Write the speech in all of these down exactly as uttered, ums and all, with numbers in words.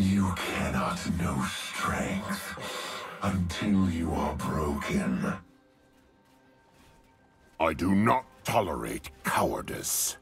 You cannot know strength until you are broken. I do not tolerate cowardice.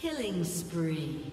Killing spree.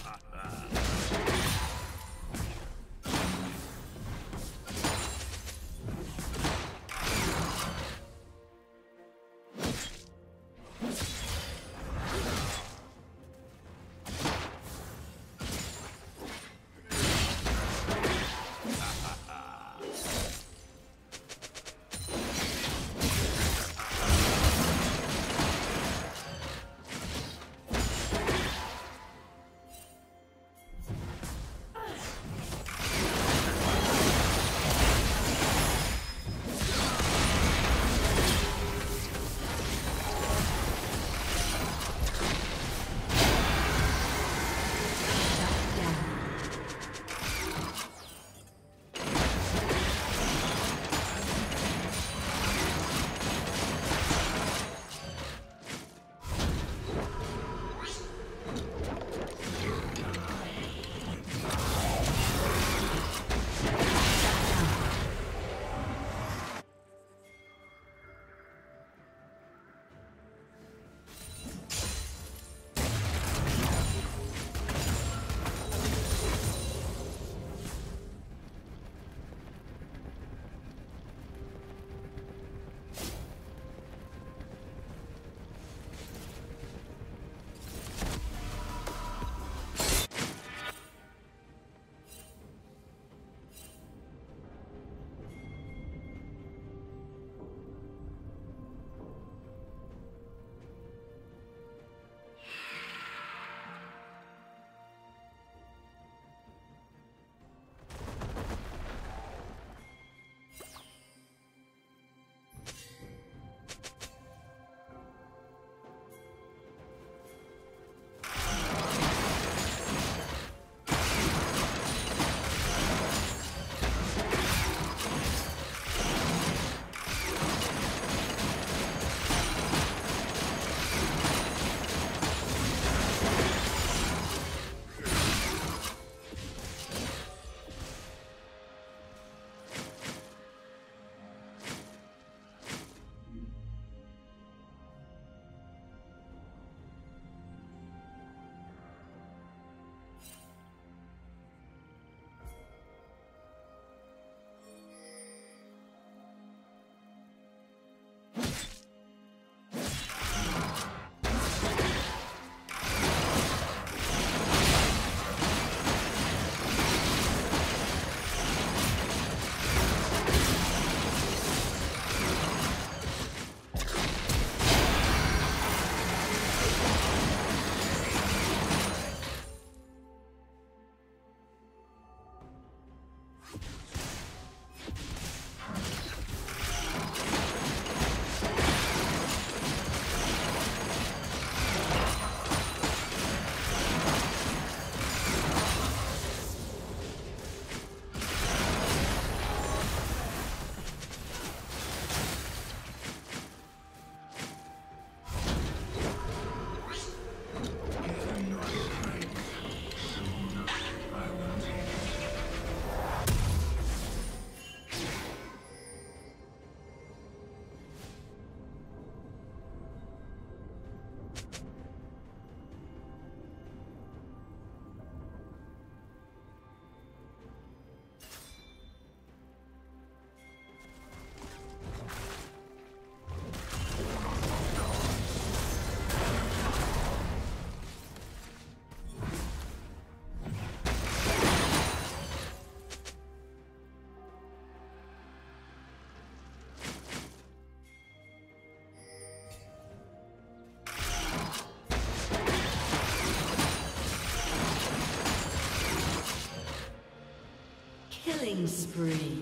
Killing spree.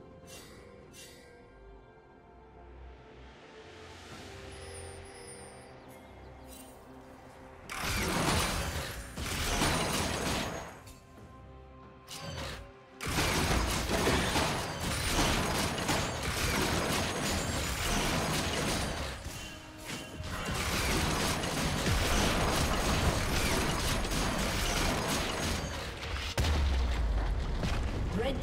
Blue team has slain the dragon. Red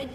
Red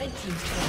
Thank you.